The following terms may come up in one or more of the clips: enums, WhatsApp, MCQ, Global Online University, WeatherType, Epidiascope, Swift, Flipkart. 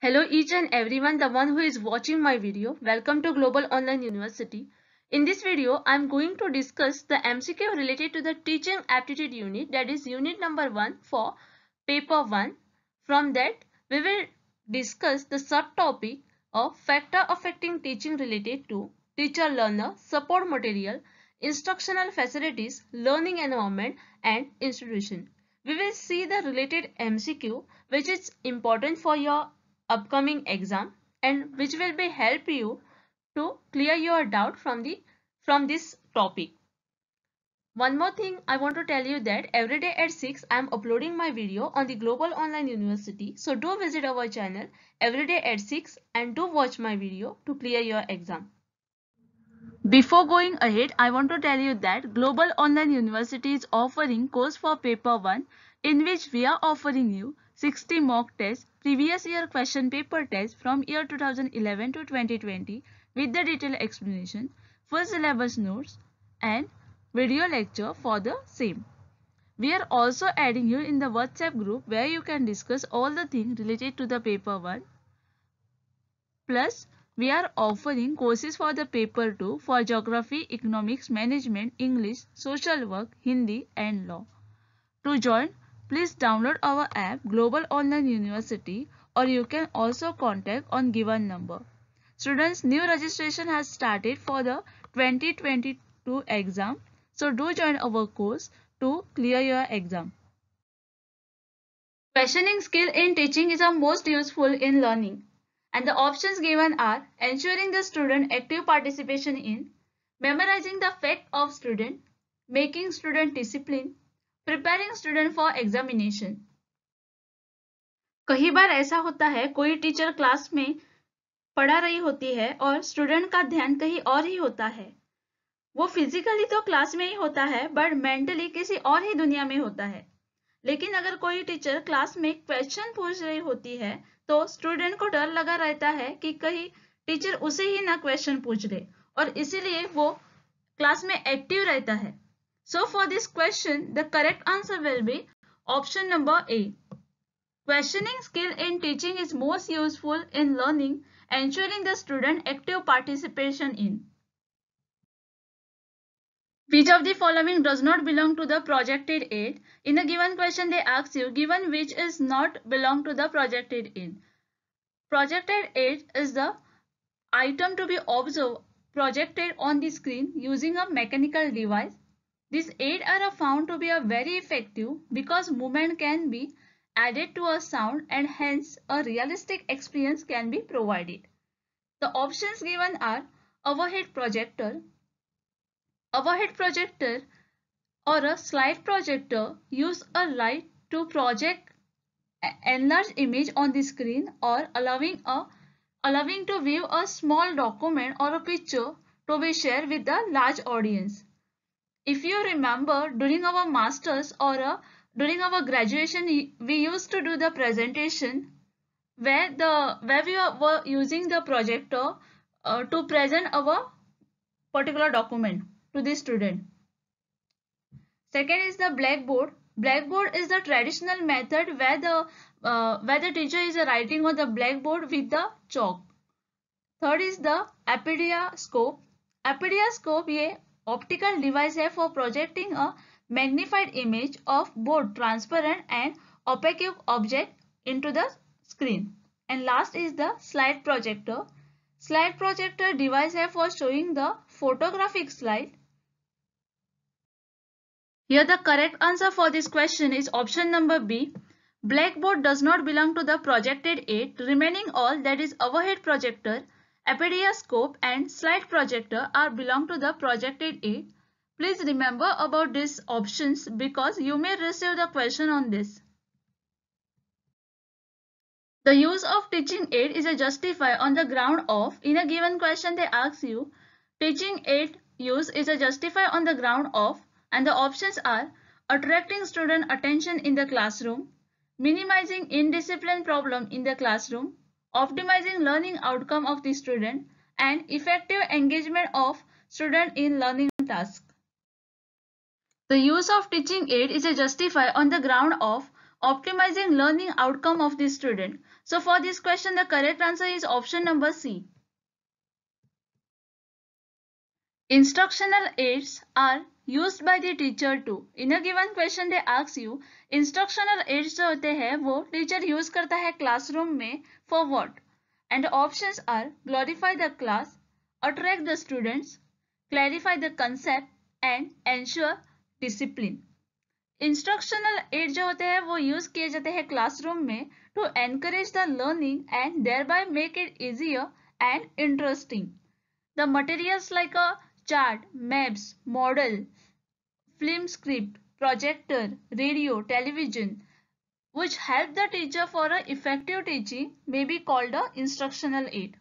Hello each and everyone, the one who is watching my video. Welcome to Global Online University. In this video, I am going to discuss the MCQ related to the teaching aptitude unit, that is unit number 1 for paper 1. From that, we will discuss the subtopic of factor affecting teaching related to teacher-learner, support material, instructional facilities, learning environment and institution. We will see the related MCQ which is important for your upcoming exam and which will be help you to clear your doubt from this topic. One more thing I want to tell you that every day at 6 I am uploading my video on the Global Online University. So do visit our channel every day at 6 and do watch my video to clear your exam. Before going ahead, I want to tell you that Global Online University is offering course for paper 1 in which we are offering you 60 mock tests, previous year question paper tests from year 2011 to 2020 with the detailed explanation, full syllabus notes and video lecture for the same. We are also adding you in the WhatsApp group where you can discuss all the things related to the paper 1. Plus, we are offering courses for the paper 2 for geography, economics, management, English, social work, Hindi and law. To join, please download our app Global Online University or you can also contact on given number. Students, new registration has started for the 2022 exam. So do join our course to clear your exam. Questioning skill in teaching is the most useful in learning. And the options given are ensuring the student active participation in, memorizing the fact of student, making student discipline, preparing student for examination. कई बार ऐसा होता है कोई teacher class में पढ़ा रही होती है और स्टूडेंट का ध्यान कहीं और ही होता है. वो फिजिकली तो क्लास में ही होता है बट मेंटली किसी और ही दुनिया में होता है. लेकिन अगर कोई टीचर क्लास में क्वेश्चन पूछ रही होती है तो स्टूडेंट को डर लगा रहता है कि कहीं टीचर उसे ही ना क्वेश्चन पूछ ले और इसीलिए वो क्लास में एक्टिव रहता है. So for this question, the correct answer will be option number A. Questioning skill in teaching is most useful in learning, ensuring the student active participation in. Which of the following does not belong to the projected aid? In a given question, they ask you, given which is not belong to the projected aid. Projected aid is the item to be observed, projected on the screen using a mechanical device. These aids are found to be very effective because movement can be added to a sound and hence a realistic experience can be provided. The options given are overhead projector or a slide projector use a light to project enlarged image on the screen or allowing to view a small document or a picture to be shared with a large audience. If you remember, during our masters or during our graduation, we used to do the presentation where we were using the projector to present our particular document to the student. Second is the blackboard. Blackboard is the traditional method where the teacher is writing on the blackboard with the chalk. Third is the Epidiascope. Epidiascope ये optical device है for projecting a magnified image of both transparent and opaque object into the screen. And last is the slide projector. Slide projector device है for showing the photographic slide. Here the correct answer for this question is option number B. Blackboard does not belong to the projected aid. Remaining all, that is overhead projector, Epidiascope and slide projector are belong to the projected aid. Please remember about these options because you may receive the question on this. The use of teaching aid is justified on the ground of. In a given question they ask you, teaching aid use is justified on the ground of, and the options are attracting student attention in the classroom, minimizing indiscipline problem in the classroom, optimizing learning outcome of the student and effective engagement of student in learning task. The use of teaching aid is justified on the ground of optimizing learning outcome of the student. So for this question, the correct answer is option number C. Instructional aids are used by the teacher to. In a given question they ask you instructional aids जो होते हैं वो teacher use करता है classroom में for what? And options are glorify the class, attract the students, clarify the concept and ensure discipline. Instructional aids जो होते हैं वो use किए जाते हैं classroom में to encourage the learning and thereby make it easier and interesting. The materials like a chart, maps, model, film script, projector, radio, television, which help the teacher for an effective teaching may be called an instructional aid.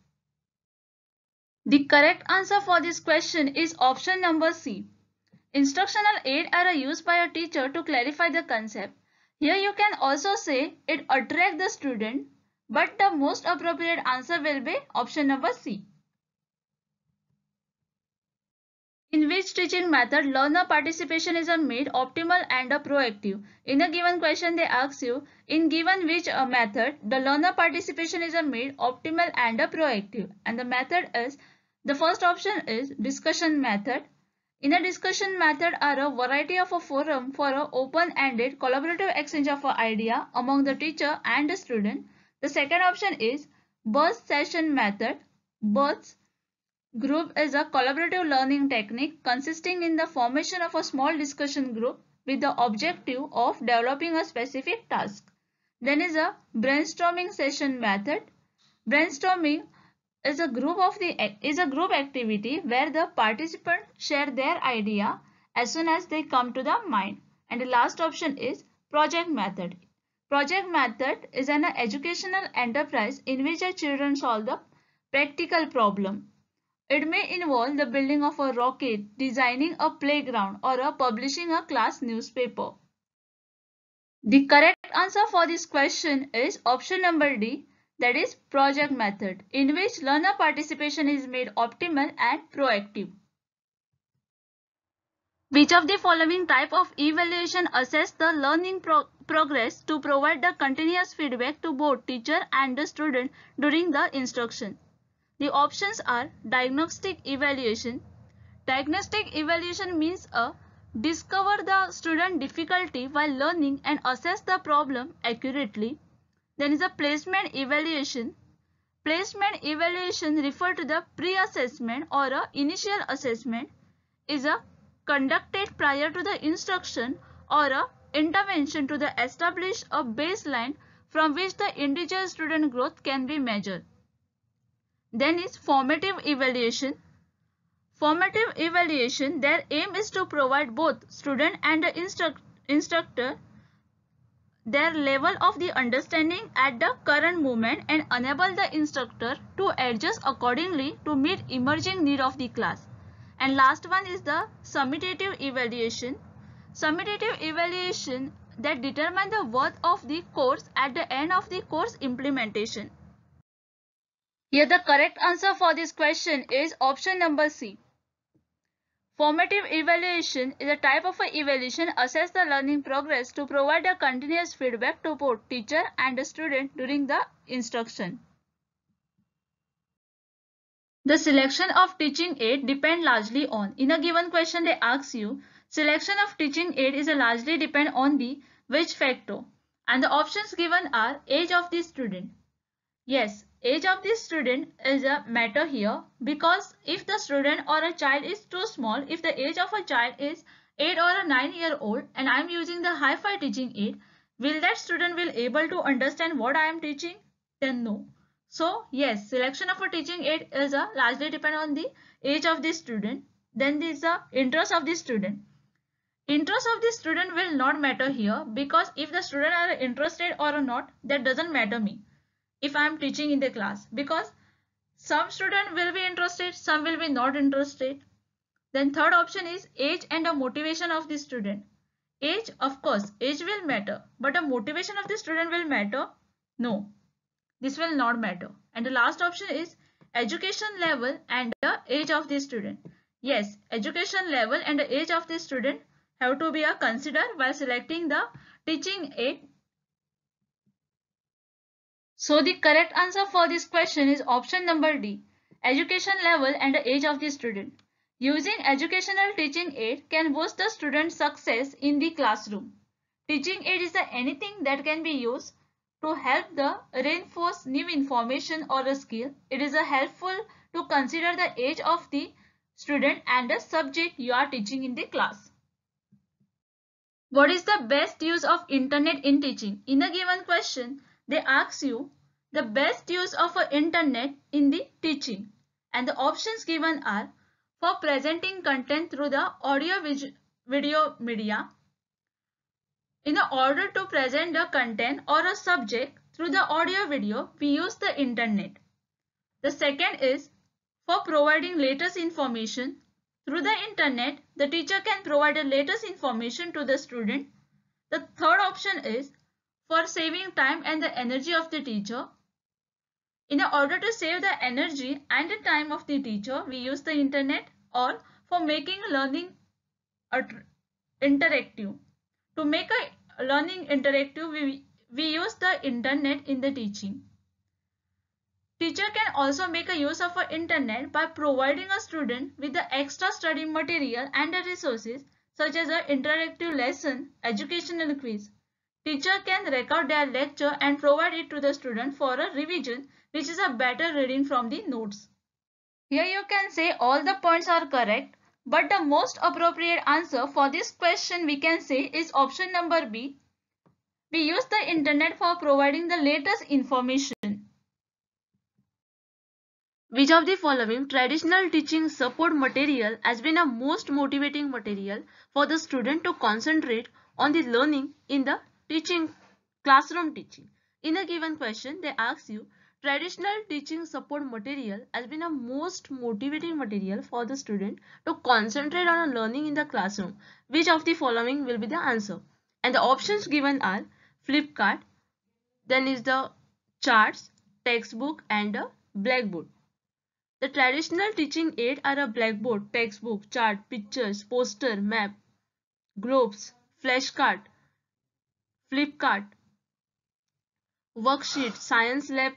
The correct answer for this question is option number C. Instructional aids are used by a teacher to clarify the concept. Here you can also say it attracts the student, but the most appropriate answer will be option number C. In which teaching method learner participation is made optimal and proactive? In a given question they ask you, in given which method the learner participation is made optimal and proactive, and the method is, the first option is discussion method. In a discussion method are a variety of a forum for an open-ended collaborative exchange of idea among the teacher and the student. The second option is burst session method. Bursts group is a collaborative learning technique consisting in the formation of a small discussion group with the objective of developing a specific task. Then is a brainstorming session method. Brainstorming is a group activity where the participants share their idea as soon as they come to the mind. And the last option is project method. Project method is an educational enterprise in which the children solve the practical problem. It may involve the building of a rocket, designing a playground, or publishing a class newspaper. The correct answer for this question is option number D, that is project method, in which learner participation is made optimal and proactive. Which of the following type of evaluation assess the learning progress to provide the continuous feedback to both teacher and the student during the instruction? The options are diagnostic evaluation. Diagnostic evaluation means a discover the student difficulty while learning and assess the problem accurately. Then is a placement evaluation. Placement evaluation refer to the pre-assessment or a initial assessment is a conducted prior to the instruction or a intervention to the establish a baseline from which the individual student growth can be measured. Then is formative evaluation. Formative evaluation, their aim is to provide both student and instructor their level of the understanding at the current moment and enable the instructor to adjust accordingly to meet emerging need of the class. And last one is the summative evaluation. Summative evaluation that determine the worth of the course at the end of the course implementation. Here the correct answer for this question is option number C. Formative evaluation is a type of evaluation assess the learning progress to provide a continuous feedback to both teacher and student during the instruction. The selection of teaching aid depend largely on. In a given question they ask you, selection of teaching aid is a largely depend on the which factor, and the options given are age of the student. Yes, age of the student is a matter here, because if the student or a child is too small, if the age of a child is 8 or a 9-year-old and I am using the hi-fi teaching aid, will that student will able to understand what I am teaching? Then no. So yes, selection of a teaching aid is a largely depend on the age of the student. Then there is the interest of the student. Interest of the student will not matter here, because if the student are interested or not, that doesn't matter me if I am teaching in the class, because some student will be interested, some will be not interested. Then third option is age and the motivation of the student. Age, of course, age will matter, but the motivation of the student will matter? No, this will not matter. And the last option is education level and the age of the student. Yes, education level and the age of the student have to be considered while selecting the teaching aid So the correct answer for this question is option number D, education level and the age of the student. Using educational teaching aid can boost the student's success in the classroom. Teaching aid is anything that can be used to help the reinforce new information or a skill. It is helpful to consider the age of the student and the subject you are teaching in the class. What is the best use of internet in teaching? In a given question, they ask you the best use of internet in the teaching, and the options given are for presenting content through the audio video media, in order to present a content or a subject through the audio video, we use the internet. The second is for providing latest information. Through the internet, the teacher can provide the latest information to the student. The third option is for saving time and the energy of the teacher. In order to save the energy and the time of the teacher, we use the internet, or for making learning interactive. To make a learning interactive, we use the internet in the teaching. Teacher can also make a use of the internet by providing a student with the extra study material and the resources such as an interactive lesson, educational quiz. Teacher can record their lecture and provide it to the student for a revision, which is a better reading from the notes. Here you can say all the points are correct, but the most appropriate answer for this question we can say is option number B. We use the internet for providing the latest information. Which of the following traditional teaching support material has been a most motivating material for the student to concentrate on the learning in the teaching classroom teaching? In a given question, they ask you traditional teaching support material has been a most motivating material for the student to concentrate on learning in the classroom. Which of the following will be the answer? And the options given are flipkart, then is the charts, textbook, and the blackboard. The traditional teaching aid are a blackboard, textbook, chart, pictures, poster, map, globes, flashcard, flipkart, worksheet, science lab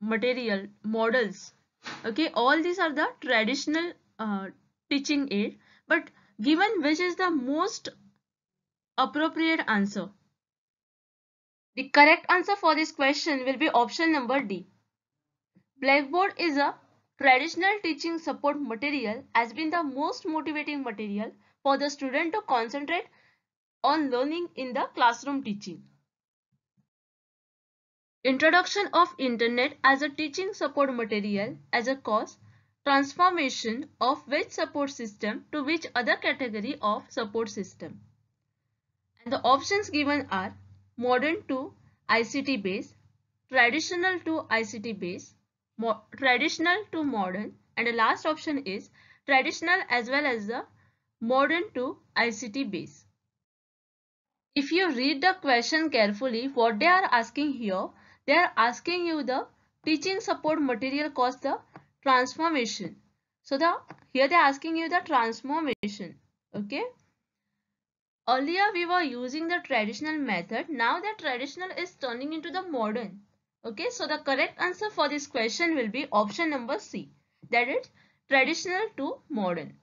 material, models. Okay, all these are the traditional teaching aid. But given which is the most appropriate answer? The correct answer for this question will be option number D. Blackboard is a traditional teaching support material has been the most motivating material for the student to concentrate on learning in the classroom teaching. Introduction of internet as a teaching support material as a cause, transformation of which support system to which other category of support system. And the options given are modern to ICT based, traditional to ICT based, traditional to modern, and the last option is traditional as well as the modern to ICT base. If you read the question carefully, what they are asking here, they are asking you the teaching support material cause the transformation. So here they are asking you the transformation. Okay, earlier we were using the traditional method, now the traditional is turning into the modern. Okay, so the correct answer for this question will be option number C, that is traditional to modern.